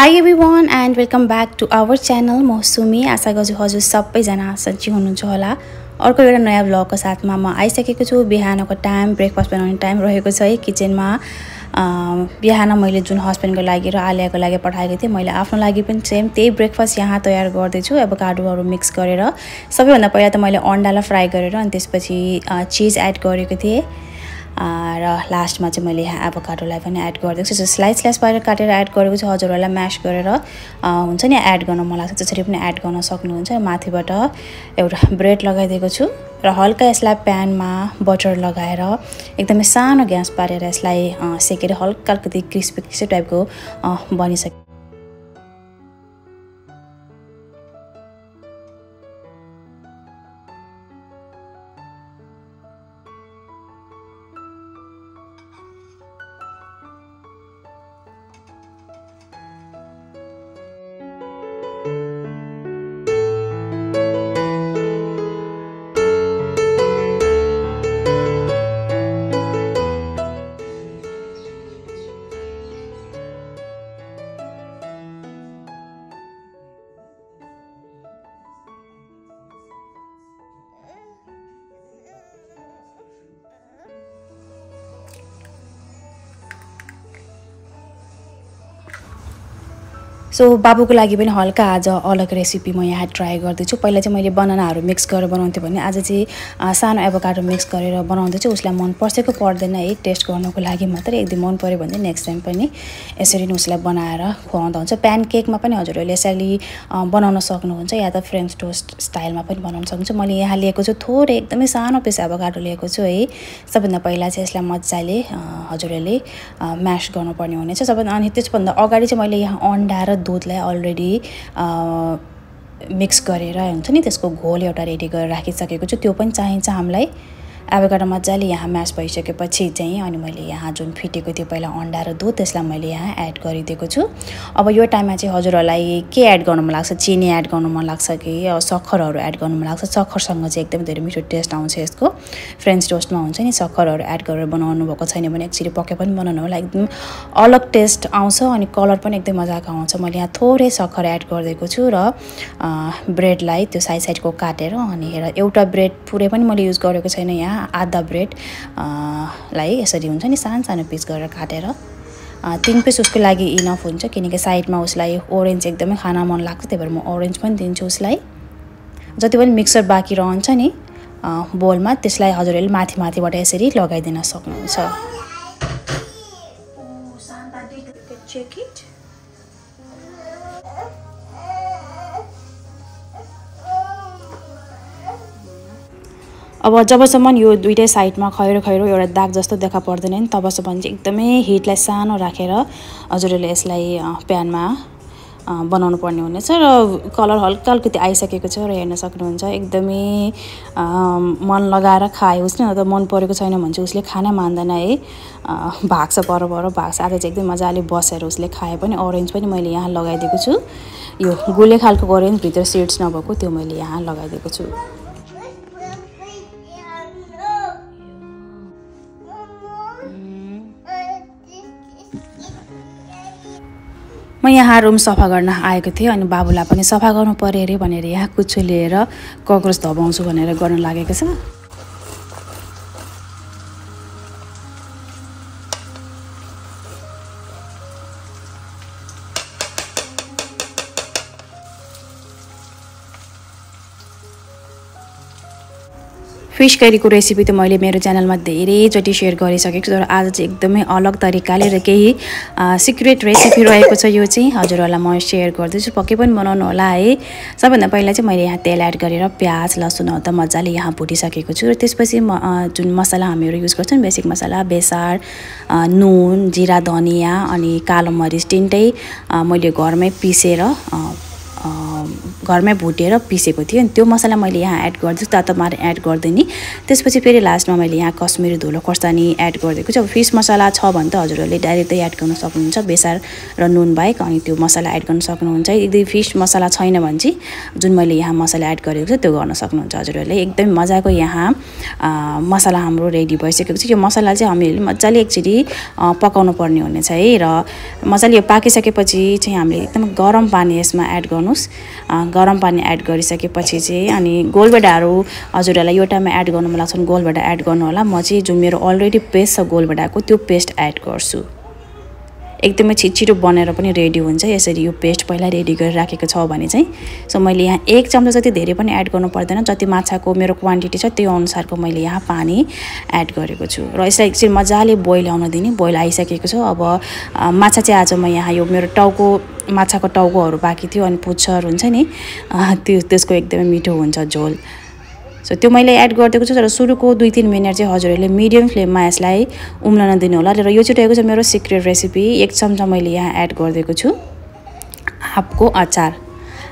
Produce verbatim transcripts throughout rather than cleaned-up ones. High everyone and welcome back to our channel Mousumi. आशा गर्छु हजुर सबैजना सन्चै हुनुहुन्छ होला। अर्को एउटा नयाँ ब्लगको साथमा म आइसकेको छु। बिहानको टाइम, ब्रेकफास्ट बनाउने टाइम रहेको छ है किचनमा। बिहान मैले जुन हस्बेन्डको लागि र आलियाको लागि पठाएको थिएँ, मैले आफ्नो लागि पनि सेम त्यही ब्रेकफास्ट यहाँ तयार गर्दैछु। अब एभोकाडोहरू मिक्स गरेर सबैभन्दा पहिला त मैले अन्डालाई फ्राई गरेर अनि त्यसपछि चिज एड गरेको थिएँ र लास्टमा चाहिँ मैले यहाँ एभोकाडोलाई पनि एड गरिदिएको छु। स्लाइस स्लाइस पारेर काटेर एड गरेको छु। हजुरहरूलाई म्यास गरेर हुन्छ नि एड गर्न मन लाग्छ, त्यसरी पनि एड गर्न सक्नुहुन्छ। माथिबाट एउटा ब्रेड लगाइदिएको छु र हल्का यसलाई प्यानमा बटर लगाएर एकदमै सानो ग्यास पारेर यसलाई सेकेर हल्का अलिकति क्रिस्पी क्रिस्पी टाइपको बनिसक्यो। सो so, बाबुको लागि पनि हल्का आज अलग रेसिपी म यहाँ ट्राई गर्दैछु। पहिला चाहिँ मैले बनानाहरू मिक्स गरेर बनाउँथेँ भने आज चाहिँ सानो एभोकाडो मिक्स गरेर बनाउँदैछु। उसलाई मन पर्सेको पर्दैन है, टेस्ट गर्नको लागि मात्रै। यदि मन पऱ्यो भने नेक्स्ट टाइम पनि यसरी नै उसलाई बनाएर खुवाउँदा हुन्छ। प्यानकेकमा पनि हजुरहरूले यसरी बनाउन सक्नुहुन्छ या त फ्रेन्च टोस्ट स्टाइलमा पनि बनाउन सक्नुहुन्छ। मैले यहाँ लिएको छु थोरै एकदमै सानो पिस एभोकाडो लिएको छु है। सबभन्दा पहिला चाहिँ यसलाई मजाले हजुरहरूले म्यास गर्नुपर्ने हुनेछ सबभन्दा। अनि त्यसभन्दा अगाडि चाहिँ मैले यहाँ अन्डा र दूधलाई अलरेडी मिक्स गरेर हुन्छ नि त्यसको घोल एउटा रेडी गरेर राखिसकेको छु। त्यो पनि चाहिन्छ हामीलाई। एभोकाडो मजाले यहाँ म्यास भइसकेपछि चाहिँ अनि मैले यहाँ जुन फिटेको थियो पहिला अन्डा र दुध, त्यसलाई मैले यहाँ एड गरिदिएको छु। अब यो टाइममा चाहिँ हजुरहरूलाई के एड गर्नु मन लाग्छ, चिनी एड गर्नु मन लाग्छ कि सक्खरहरू एड गर्नु मन लाग्छ। सक्खरसँग चाहिँ एकदम धेरै मिठो टेस्ट आउँछ यसको। फ्रेन्च टोस्टमा हुन्छ नि सक्खरहरू एड गरेर बनाउनु भएको छैन भने एकचोटि पक्कै पनि बनाउनु होला, एकदम अलग टेस्ट आउँछ। अनि कलर पनि एकदम मजाको आउँछ। मैले यहाँ थोरै सक्खर एड गरिदिएको छु र ब्रेडलाई त्यो साइड साइडको काटेर अनि हेर एउटा ब्रेड पुरै पनि मैले युज गरेको छैन। यहाँ आधा ब्रेड लाई यसरी हुन्छ नि सानो सानो पिस गरेर काटेर तीन पिस उसको लागि इनफ हुन्छ, किनकि साइडमा उसलाई ओरेन्ज एकदमै खाना मन लाग्छ। त्यही भएर म ओरेन्ज पनि दिन्छु उसलाई। जति पनि मिक्सर बाँकी रहन्छ नि बोलमा, त्यसलाई हजुरहरूले माथि माथिबाट यसरी लगाइदिन सक्नुहुन्छ। अब जबसम्म यो दुईटै साइडमा खैरो खैरो एउटा दाग जस्तो देखा पर्दैन नि, तबसम्म चाहिँ एकदमै हिटलाई सानो राखेर हजुरहरूले यसलाई प्यानमा बनाउनु पर्ने हुनेछ। र कलर हल्का अलिकति आइसकेको छ र हेर्न सक्नुहुन्छ। एकदमै मन लगाएर खायो उसले, नत्र मन परेको छैन भने चाहिँ उसले खाना मान्दैन है, भाग्छ पर पर भाग्छ। आज चाहिँ एकदम मजाले बसेर उसले खाए पनि। ओरेन्ज पनि मैले यहाँ लगाइदिएको छु। यो गुले खालको ओरेन्ज, भित्र सेड्स नभएको, त्यो मैले यहाँ लगाइदिएको छु। म यहाँ रुम सफा गर्न आएको थिएँ अनि बाबुलाई पनि सफा गर्नु पऱ्यो अरे भनेर यहाँ कुच्चो लिएर ककरोच धपाउँछु भनेर गर्न लागेको छ। फिस करीको रेसिपी त मैले मेरो च्यानलमा धेरैचोटि सेयर गरिसकेको छु, तर आज चाहिँ एकदमै अलग तरिकाले र केही सिक्रेट रेसिपी रहेको छ। यो चाहिँ हजुरहरूलाई म सेयर गर्दैछु, पक्कै पनि बनाउनु होला है। सबभन्दा पहिला चाहिँ मैले यहाँ तेल एड गरेर प्याज लसुन त मजाले यहाँ भुटिसकेको छु। र त्यसपछि म जुन मसला हामीहरू युज गर्छौँ बेसिक मसला, बेसार, नुन, जिरा, धनियाँ अनि कालो मरिच तिनटै मैले घरमै पिसेर घरमै भुटेर पिसेको थियो अनि त्यो मसला मैले यहाँ एड गर्दै तातो मार एड गर्दिनी। त्यसपछि फेरि लास्टमा मैले यहाँ कश्मीरी धुलो खोर्सानी एड गरिदिएको छु। अब फिश मसला छ भने त हजुरहरूले डाइरेक्टै एड गर्न सक्नुहुन्छ बेसार र नुन बाहेक अनि त्यो मसला एड गर्न सक्नुहुन्छ। यदि फिश मसला छैन भने चाहिँ जुन मैले यहाँ मसला एड गरेको छु त्यो गर्न सक्नुहुन्छ हजुरहरूले। एकदम मजाको यहाँ मसला हाम्रो रेडी भइसकेको छ। यो मसला चाहिँ हामीले मजाले एकचोटी पकाउनु पर्ने हुनेछ है र मजाले यो पाकिसकेपछि चाहिँ हामीले एकदम गरम पानी यसमा एड गर्नुस्। गरम पानी एड गरिसकेपछि चाहिँ अनि गोलभेडाहरू हजुरहरूलाई यो टाइममा एड गर्नु मन लाग्छ भने गोलभेडा एड गर्नु होला। म चाहिँ जुन मेरो अलरेडी पेस्ट छ गोलभेडाको त्यो पेस्ट एड गर्छु। एकदमै छिटछिटो बनेर पनि रेडी हुन्छ। यसरी यो पेस्ट पहिला रेडी गरेर राखेको छ भने चाहिँ सो मैले यहाँ एक चम्चा जति धेरै पनि एड गर्नु पर्दैन। जति माछाको मेरो क्वान्टिटी छ त्यो अनुसारको मैले यहाँ पानी एड गरेको छु र यसलाई एकछिन मजाले बोइल आउन दिने। बोइल आइसकेको छ। अब माछा चाहिँ आज म यहाँ यो मेरो टाउको माछाको टाउकोहरू बाँकी थियो अनि पुच्छर हुन्छ नि त्यो त्यसको एकदमै मिठो हुन्छ झोल। सो त्यो मैले एड गरिदिएको छु। तर सुरुको दुई तीन मिनट चाहिँ हजुरहरूले मिडियम फ्लेममा यसलाई उम्लन दिनु होला। र यो चाहिँ रहेको छ मेरो सिक्रेट रेसिपी। एक चम्चा मैले यहाँ एड गरिदिएको छु आँपको अचार।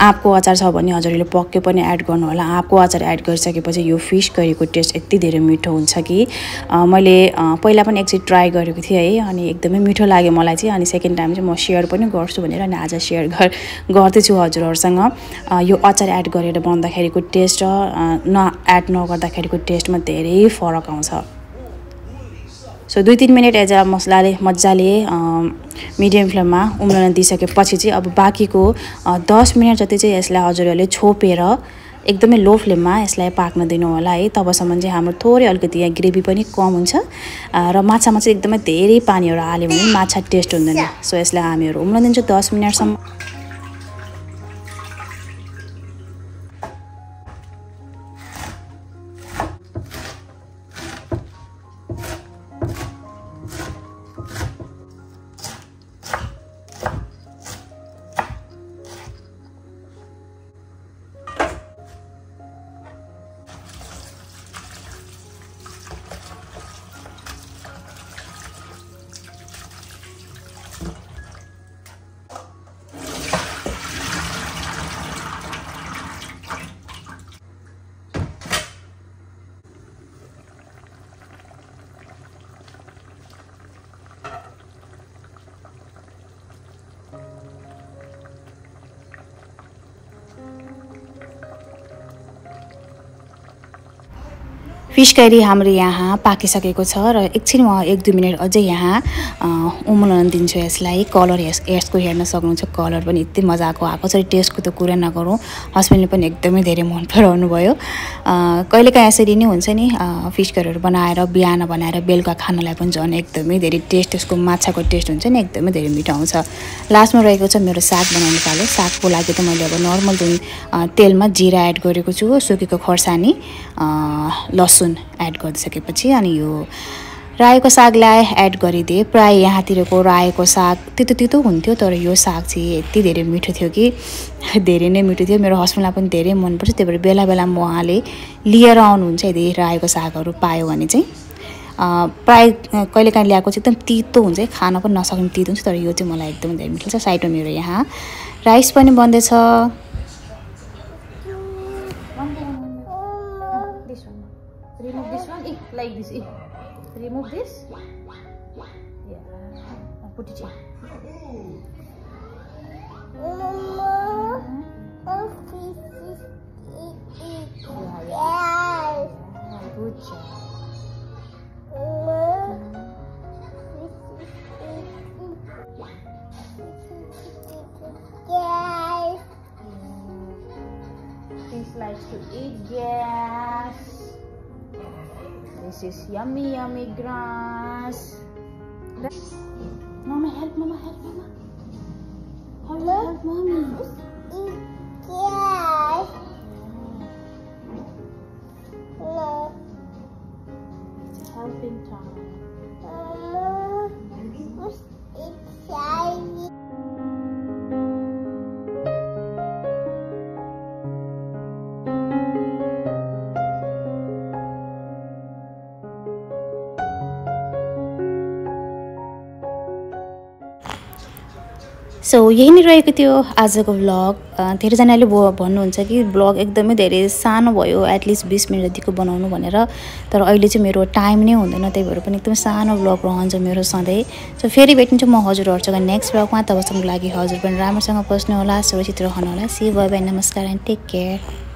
आँपको अचार छ भने हजुरहरूले पक्कै पनि एड गर्नु होला। आँपको अचार एड गरिसकेपछि यो फिस करीको टेस्ट यति धेरै मिठो हुन्छ कि मैले पहिला पनि एकचोटि ट्राई गरेको थिएँ है अनि एकदमै मिठो लाग्यो मलाई चाहिँ। अनि सेकेन्ड टाइम चाहिँ म सेयर पनि गर्छु भनेर अनि आज सेयर गर्दैछु हजुरहरूसँग। यो अचार एड गरेर बनाउँदाखेरिको टेस्ट र न एड नगर्दाखेरिको टेस्टमा धेरै फरक आउँछ। सो दुई तिन मिनट एज मसलाले मजाले मिडियम फ्लेममा उम्लन दिइसकेपछि चाहिँ अब बाँकीको दस मिनट जति चाहिँ यसलाई हजुरहरूले छोपेर एकदमै लो फ्लेममा यसलाई पाक्न दिनु होला है। तबसम्म चाहिँ हाम्रो थोरै अलिकति यहाँ ग्रेभी पनि कम हुन्छ र माछामा चाहिँ एकदमै धेरै पानीहरू हाल्यो भने माछा टेस्ट हुँदैन। सो यसलाई हामीहरू उम्लन दिन्छौँ दस मिनटसम्म। फिस करी हाम्रो यहाँ पाकिसकेको छ र एकछिन म एक दुई मिनट अझै यहाँ उम्लन दिन्छु यसलाई। कलर यस यसको हेर्न सक्नुहुन्छ। कलर पनि यति मजाको आएको छ। टेस्टको त कुरा नगरौँ। हस्बेन्डले पनि एकदमै धेरै मन पराउनु भयो। कहिलेकाहीँ यसरी नै हुन्छ नि फिस करीहरू बनाएर बिहान बनाएर बेलुका खानलाई पनि झन् एकदमै धेरै टेस्ट त्यसको माछाको टेस्ट हुन्छ नि एकदमै धेरै मिठो आउँछ। लास्टमा रहेको छ मेरो साग बनाउनु पालो। सागको लागि त मैले अब नर्मल जुन तेलमा जिरा एड गरेको छु, सुकेको खोर्सानी, लसुन एड गरिसकेपछि अनि यो रायोको सागलाई एड गरिदिएँ। प्राय यहाँतिरको रायोको साग तितो तितो हुन्थ्यो तर यो साग चाहिँ यति धेरै मिठो थियो कि धेरै नै मिठो थियो। मेरो हस्बेन्डलाई पनि धेरै मनपर्छ। त्यही भएर बेला बेलामा उहाँले लिएर आउनुहुन्छ। यदि रायोको सागहरू पायो भने चाहिँ प्राय कहिलेकाहीँ ल्याएको चाहिँ एकदम तितो हुन्छ, खान पनि नसक्ने तितो हुन्छ। तर यो चाहिँ मलाई एकदम धेरै मिठो छ। साइडमा मेरो यहाँ राइस पनि बन्दैछ। Remove this one, eh, like this, eh. Remove this. Yeah. Now put it in. Mama, I see this. Yeah, yeah. Good job. Mama, gas. This likes to eat gas. This is yummy, yummy grass. Mama, help, Mama, help, Mama. Help, help, Mommy. Yes. No. It's a helping time. So यही रहेको थियो आजको vlog. धेरैजनाले भन्नुहुन्छ कि vlog एकदमै धेरै सानो भयो, एटलिस्ट बीस मिनेट जतिको बनाउनु भनेर. तर अहिले चाहिँ मेरो टाइम नै हुँदैन, त्यही भएर पनि एकदमै सानो भ्लग रहन्छ मेरो सधैँ. सो फेरि भेट्छु म हजुरहरुसँग नेक्स्ट भ्लगमा. तबसम्मको लागि हजुर पनि राम्रोसँग बस्नु होला, सुरक्षित रहनु होला. सी बाइ बाइ, नमस्कार एन्ड टेक केयर.